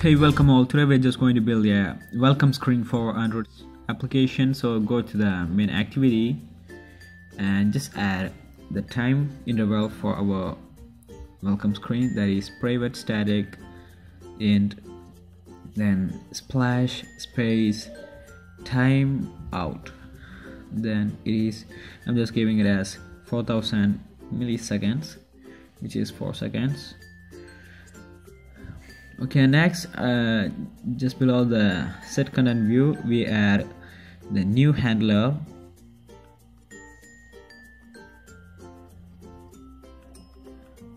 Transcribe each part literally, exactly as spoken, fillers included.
Hey, welcome all. Today we're just going to build a welcome screen for Android application. So go to the main activity and just add the time interval for our welcome screen, that is private static int, then splash space time out. Then it is, I'm just giving it as four thousand milliseconds, which is four seconds. Okay, next uh, just below the set content view we add the new handler,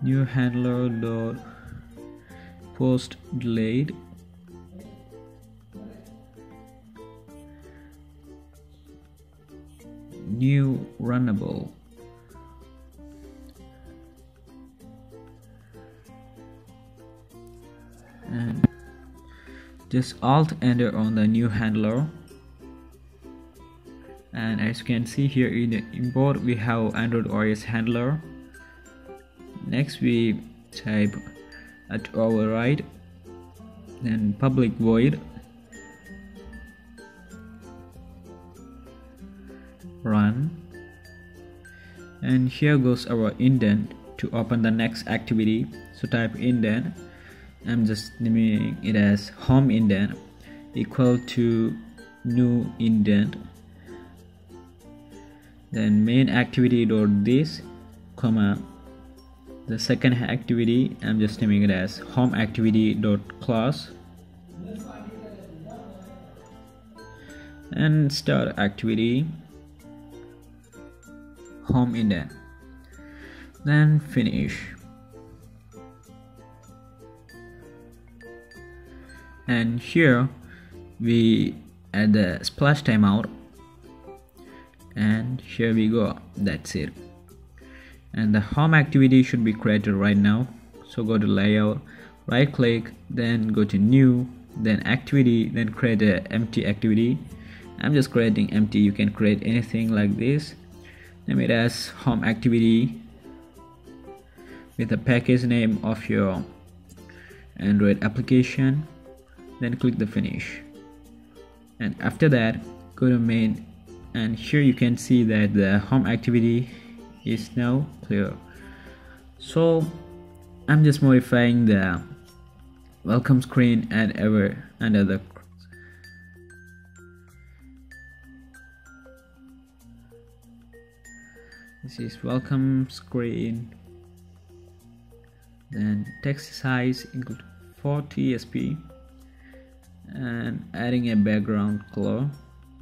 new handler dot post delayed. New runnable. And just alt enter on the new handler, and as you can see here in the import we have Android O S handler. Next we type at override, then public void run, and here goes our intent to open the next activity. So type intent, I'm just naming it as home intent equal to new intent, then main activity dot this comma the second activity, I'm just naming it as home activity dot class, and start activity home intent, then finish. And here we add the splash timeout, and here we go, that's it. And the home activity should be created right now, so go to layout, right click, then go to new, then activity, then create an empty activity. I'm just creating empty, you can create anything like this. Name it as home activity with the package name of your Android application, then click the finish, and after that go to main, and here you can see that the home activity is now clear. So I'm just modifying the welcome screen and ever under the this is welcome screen, then text size equal to forty S P, and adding a background color,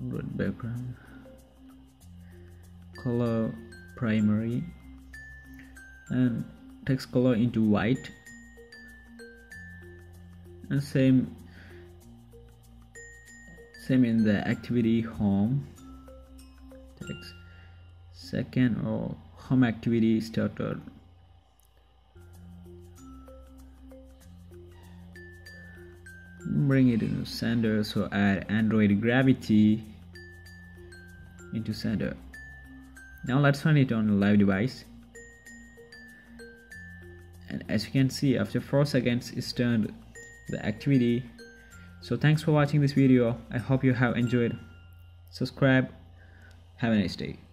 red background color primary, and text color into white, and same same in the activity home text second or home activity started, bring it into center, so add Android gravity into center. Now let's run it on a live device, and as you can see after four seconds it's turned the activity. So thanks for watching this video, I hope you have enjoyed. Subscribe, have a nice day.